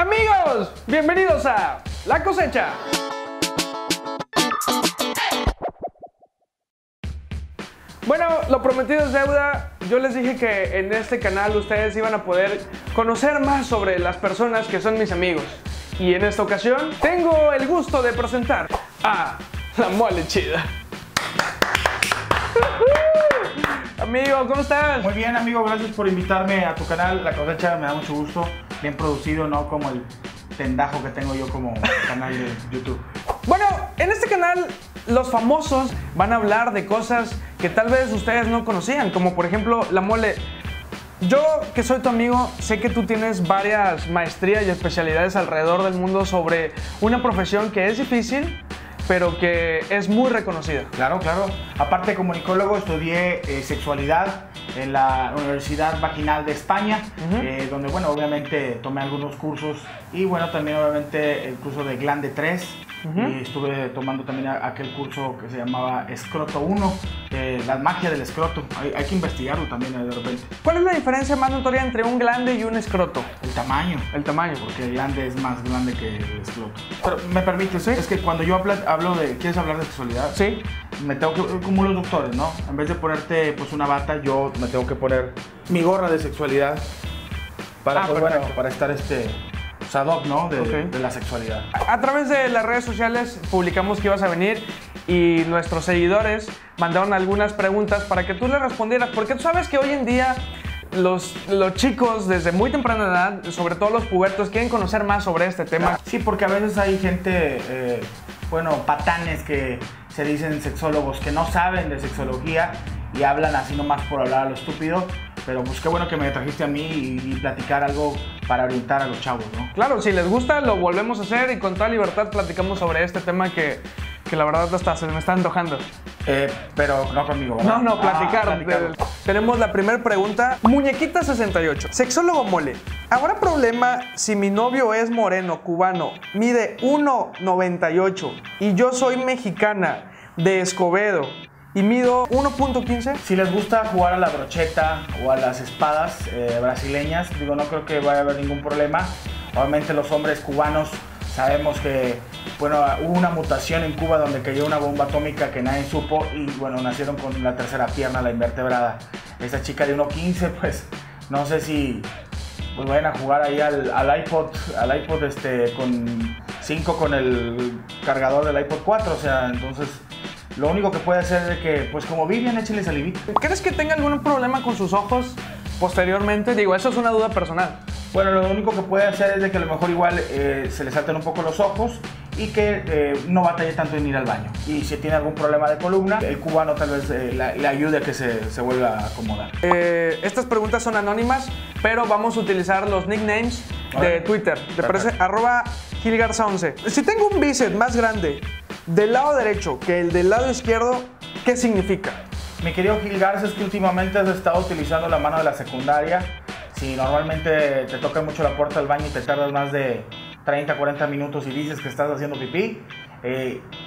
Amigos, bienvenidos a La Cosecha. Bueno, lo prometido es deuda. Yo les dije que en este canal ustedes iban a poder conocer más sobre las personas que son mis amigos. Y en esta ocasión tengo el gusto de presentar a La Mole Chida. Amigo, ¿cómo estás? Muy bien, amigo, gracias por invitarme a tu canal, La Cosecha, me da mucho gusto. Bien producido, no como el tendajo que tengo yo como canal de YouTube. Bueno, en este canal los famosos van a hablar de cosas que tal vez ustedes no conocían, como por ejemplo La Mole. Yo, que soy tu amigo, sé que tú tienes varias maestrías y especialidades alrededor del mundo sobre una profesión que es difícil, pero que es muy reconocida. Claro, claro. Aparte, como comunicólogo, estudié sexualidad en la Universidad Vaginal de España, donde, bueno, obviamente tomé algunos cursos y, bueno, también, obviamente, el curso de Glande 3. Y estuve tomando también aquel curso que se llamaba Escroto 1, la magia del escroto. Hay que investigarlo también de repente. ¿Cuál es la diferencia más notoria entre un glande y un escroto? El tamaño. El tamaño. Porque el glande es más grande que el escroto. Pero, ¿me permite? ¿Sí? Es que cuando yo hablo de... ¿Quieres hablar de sexualidad? Sí. Me tengo que... Como los doctores, ¿no? En vez de ponerte, pues, una bata, yo me tengo que poner mi gorra de sexualidad para, pues, bueno, para estar ad hoc, ¿no? De la sexualidad. A través de las redes sociales publicamos que ibas a venir y nuestros seguidores mandaron algunas preguntas para que tú les respondieras, porque tú sabes que hoy en día los chicos desde muy temprana edad, sobre todo los pubertos, quieren conocer más sobre este tema. Sí, porque a veces hay gente, bueno, patanes que se dicen sexólogos que no saben de sexología y hablan así nomás por hablar a lo estúpido. Pero pues qué bueno que me trajiste a mí y platicar algo para orientar a los chavos, ¿no? Claro, si les gusta lo volvemos a hacer y con toda libertad platicamos sobre este tema que la verdad hasta se me está antojando. Pero no conmigo, ¿verdad? No, no, platicar. Tenemos la primera pregunta. Muñequita 68. Sexólogo Mole, ¿habrá problema si mi novio es moreno, cubano, mide 1.98 y yo soy mexicana de Escobedo y mido 1.15? Si les gusta jugar a la brocheta o a las espadas brasileñas, digo, no creo que vaya a haber ningún problema. Obviamente los hombres cubanos sabemos que, bueno, hubo una mutación en Cuba donde cayó una bomba atómica que nadie supo y, bueno, nacieron con la tercera pierna, la invertebrada. Esa chica de 1.15, pues, no sé si pues vayan a jugar ahí al iPod con 5 con el cargador del iPod 4, o sea, entonces... Lo único que puede hacer es que, pues como Vivian, échale salivita. ¿Crees que tenga algún problema con sus ojos posteriormente? Digo, eso es una duda personal. Bueno, lo único que puede hacer es de que a lo mejor igual se le salten un poco los ojos y que no batalle tanto en ir al baño. Y si tiene algún problema de columna, el cubano tal vez le ayude a que se vuelva a acomodar. Estas preguntas son anónimas, pero vamos a utilizar los nicknames de Twitter. ¿Te parece? @gilgarza11. Si tengo un bíceps más grande del lado derecho que el del lado izquierdo, ¿qué significa? Mi querido Gil Garza, es que últimamente has estado utilizando la mano de la secundaria. Si normalmente te toca mucho la puerta del baño y te tardas más de 30, 40 minutos y dices que estás haciendo pipí,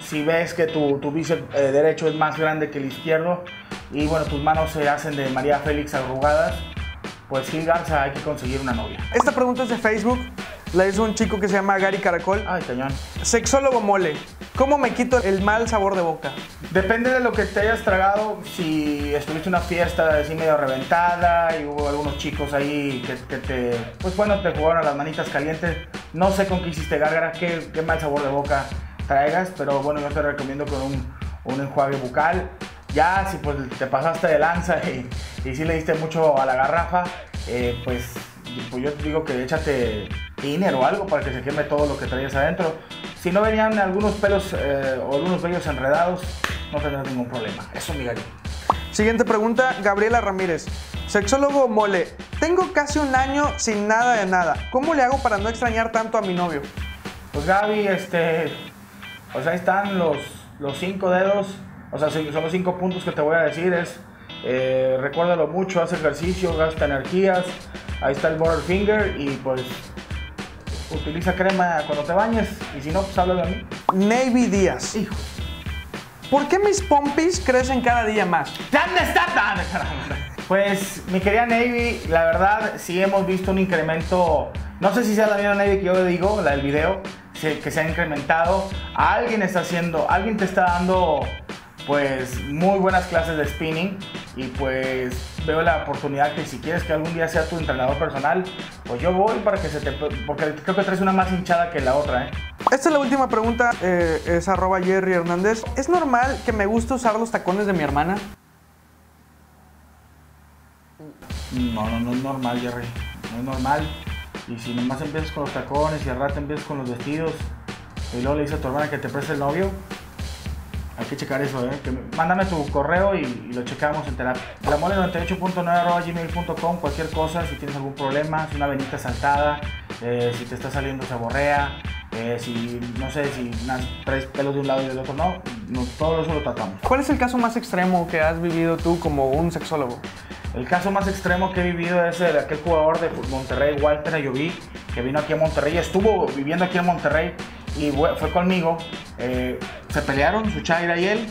si ves que tu bíceps derecho es más grande que el izquierdo y, bueno, tus manos se hacen de María Félix arrugadas, pues Gil Garza, hay que conseguir una novia. Esta pregunta es de Facebook. La hizo un chico que se llama Gary Caracol. Ay, cañón. Sexólogo Mole, ¿cómo me quito el mal sabor de boca? Depende de lo que te hayas tragado. Si estuviste en una fiesta así medio reventada y hubo algunos chicos ahí que te... Pues bueno, te jugaron a las manitas calientes. No sé con qué hiciste gárgara, qué mal sabor de boca traigas. Pero bueno, yo te recomiendo con un enjuague bucal. Ya, si pues te pasaste de lanza y si le diste mucho a la garrafa, pues yo te digo que échate tiner o algo para que se queme todo lo que traías adentro. Si no venían algunos pelos o algunos vellos enredados, no tendrás ningún problema. Eso, mi Gary. Siguiente pregunta, Gabriela Ramírez. Sexólogo Mole, tengo casi un año sin nada de nada. ¿Cómo le hago para no extrañar tanto a mi novio? Pues Gaby, pues ahí están los 5 dedos. O sea, son los 5 puntos que te voy a decir. Recuérdalo mucho, haz ejercicio, gasta energías. Ahí está el Butterfinger y pues utiliza crema cuando te bañes y si no, pues háblame a mí. Navy Díaz. Hijo. ¿Por qué mis pompis crecen cada día más? ¿Dónde está? Pues mi querida Navy, la verdad sí hemos visto un incremento No sé si sea la misma media que yo digo, la del video, que se ha incrementado. Alguien está haciendo, alguien te está dando pues muy buenas clases de spinning y pues veo la oportunidad que si quieres que algún día sea tu entrenador personal, pues yo voy para que se te... porque creo que traes una más hinchada que la otra, ¿eh? Esta es la última pregunta, es @JerryHernández. ¿Es normal que me guste usar los tacones de mi hermana? No, no, no es normal, Jerry, no es normal. Y si nomás empiezas con los tacones y al rato empiezas con los vestidos y luego le dices a tu hermana que te preste el novio, hay que checar eso, ¿eh? Mándame tu correo y lo checamos en terapia. La mole 98.9@gmail.com, cualquier cosa, si tienes algún problema, si una venita saltada, si te está saliendo seborrea, si no sé, si traes pelos de un lado y del otro no, todo eso lo tratamos. ¿Cuál es el caso más extremo que has vivido tú como un sexólogo? El caso más extremo que he vivido es el de aquel jugador de Monterrey, Walter Ayoví, que vino aquí a Monterrey, estuvo viviendo aquí en Monterrey y fue conmigo. Se pelearon, su chaira y él,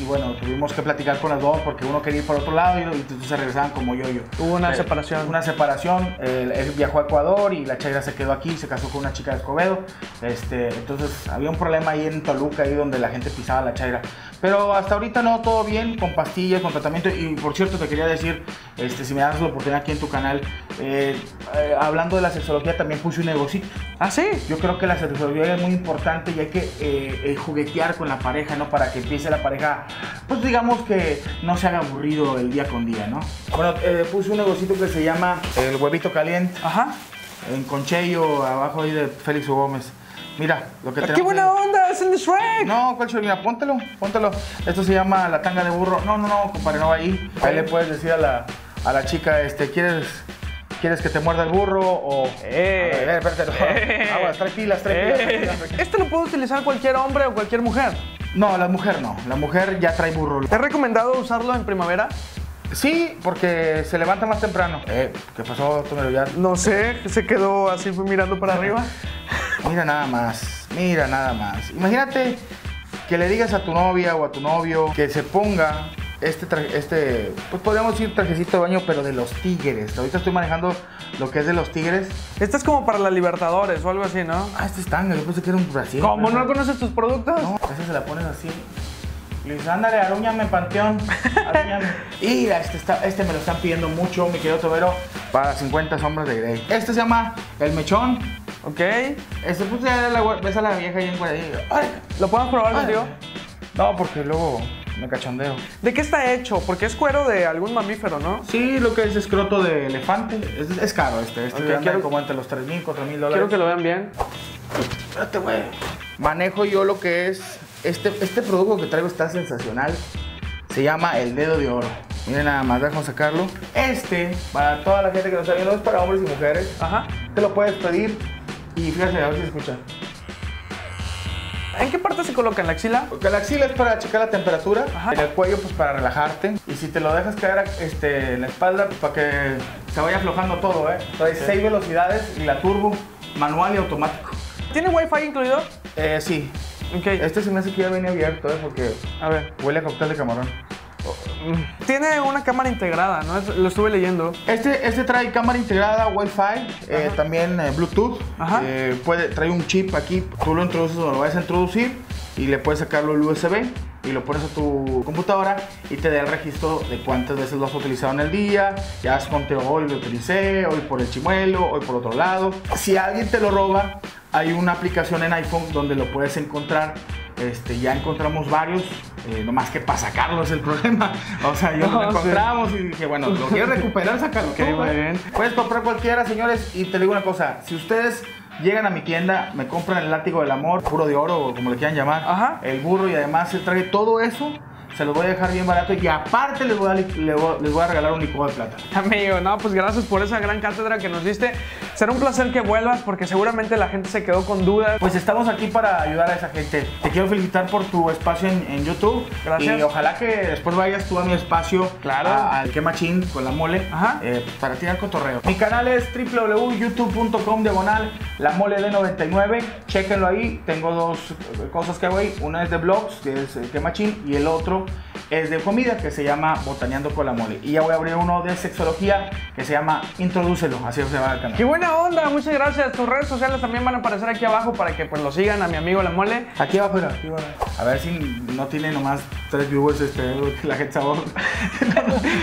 y bueno, tuvimos que platicar con los dos porque uno quería ir por otro lado y entonces se regresaban como yo. Hubo una separación. Una separación, él viajó a Ecuador y la chaira se quedó aquí, se casó con una chica de Escobedo. Entonces había un problema ahí en Toluca, ahí donde la gente pisaba la chaira. Pero hasta ahorita no, todo bien, con pastillas, con tratamiento. Y por cierto, te quería decir, si me das la oportunidad aquí en tu canal, hablando de la sexología, también puse un negocio. ¿Ah, sí? Yo creo que la sexología es muy importante y hay que juguetear con la pareja, ¿no? Para que empiece la pareja, pues digamos que no se haga aburrido el día con día, ¿no? Bueno, puse un negocio que se llama El Huevito Caliente. Ajá. En Conchello, abajo ahí de Félix U. Gómez. Mira, lo que tenemos... ¡Qué buena onda! ¡Es el de Shrek! No, ¿cuál Shrek? Mira, póntelo, póntelo. Esto se llama la tanga de burro. No, no, no, compadre, no va ahí. Ahí le puedes decir a la chica, ¿quieres que te muerda el burro o...? Espérate, aguas, tranquilas. ¿Este lo puede utilizar cualquier hombre o cualquier mujer? No, la mujer no. La mujer ya trae burro. ¿Te he recomendado usarlo en primavera? Sí, porque se levanta más temprano. ¿Qué pasó, Tomero? Ya... No sé, se quedó así mirando para arriba. Mira nada más, mira nada más. Imagínate que le digas a tu novia o a tu novio que se ponga este pues podríamos decir trajecito de baño, pero de los tigres. Ahorita estoy manejando lo que es de los tigres. Este es como para la Libertadores o algo así, ¿no? Ah, este es tanga, yo pensé que era un brasier. ¿Cómo no conoces tus productos? No, a veces se la pones así. Luis, ándale, arúñame, panteón. Y este me lo están pidiendo mucho, mi querido Tobero, para 50 sombras de Grey. Este se llama El Mechón. Ok. Este pues ya ves a la vieja ahí en cuadrillo. ¿Lo podemos probar contigo? No, porque luego me cachondeo. ¿De qué está hecho? Porque es cuero de algún mamífero, ¿no? Sí, lo que es escroto de elefante. Es caro este okay, anda como entre los $3,000 y $4,000. Quiero que lo vean bien. Espérate, güey. Manejo yo lo que es... Este producto que traigo está sensacional. Se llama el dedo de oro. Miren nada más, déjame sacarlo. Para toda la gente que nos está viendo, es para hombres y mujeres. Ajá. Te lo puedes pedir. Y fíjate, a ver si escucha. ¿En qué parte se coloca? ¿En la axila? Porque la axila es para checar la temperatura. Ajá. En el cuello, pues para relajarte. Y si te lo dejas caer en la espalda, pues, para que se vaya aflojando todo, ¿eh? Trae 6 velocidades y la turbo, manual y automático. ¿Tiene Wi-Fi incluido? Sí. Okay. Este se me hace que ya viene abierto, porque a ver, huele a cóctel de camarón. Tiene una cámara integrada, ¿no? Lo estuve leyendo. Este trae cámara integrada, Wi-Fi, también Bluetooth. Ajá. Trae un chip aquí, tú lo introduces o lo vas a introducir y le puedes sacarlo el USB y lo pones a tu computadora y te da el registro de cuántas veces lo has utilizado en el día. Ya has contado, hoy lo utilicé, hoy por el chimuelo, hoy por otro lado. Si alguien te lo roba, hay una aplicación en iPhone donde lo puedes encontrar. Ya encontramos varios, nomás que para sacarlo es el problema. O sea, yo lo encontramos y dije, bueno, lo quieres recuperar, sácalo. Okay, muy bien. Puedes comprar cualquiera, señores, y te digo una cosa, si ustedes llegan a mi tienda, me compran el látigo del amor, puro de oro, o como le quieran llamar, ajá, el burro, y además se trae todo eso. Se los voy a dejar bien barato y aparte les voy a regalar un licuado de plata. Amigo, no, pues gracias por esa gran cátedra que nos diste. Será un placer que vuelvas porque seguramente la gente se quedó con dudas. Pues estamos aquí para ayudar a esa gente. Te quiero felicitar por tu espacio en YouTube. Gracias. Y ojalá que después vayas tú a mi espacio. Claro. Al Quemachín con la Mole. Ajá. Para tirar cotorreo. Mi canal es www.youtube.com/lamoled99. Chéquenlo ahí. Tengo dos cosas que hago ahí. Una es de blogs, que es el Quemachín, y el otro es de comida, que se llama Botaneando con la Mole. Y ya voy a abrir uno de sexología, que se llama Introdúcelo. Así se va el canal. ¡Qué buena onda! Muchas gracias. Tus redes sociales también van a aparecer aquí abajo para que pues lo sigan a mi amigo La Mole. Aquí abajo, mira, aquí abajo. A ver si no tiene nomás 3 viewers la gente sabor.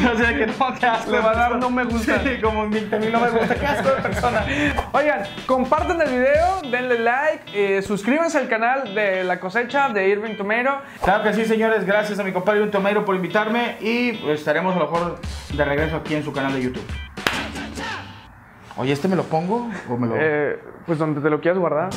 No sé qué, no, qué asco. Le va a dar no me gusta. Sí, como 20,000 no me gusta. Qué asco de persona. Oigan, compartan el video, denle like, suscríbanse al canal de La Cosecha de Irving Tomato. Claro que sí, señores. Gracias a mi compadre Irving Tomato por invitarme y pues, estaremos a lo mejor de regreso aquí en su canal de YouTube. Oye, ¿este me lo pongo o me lo...? Pues donde te lo quieras guardar.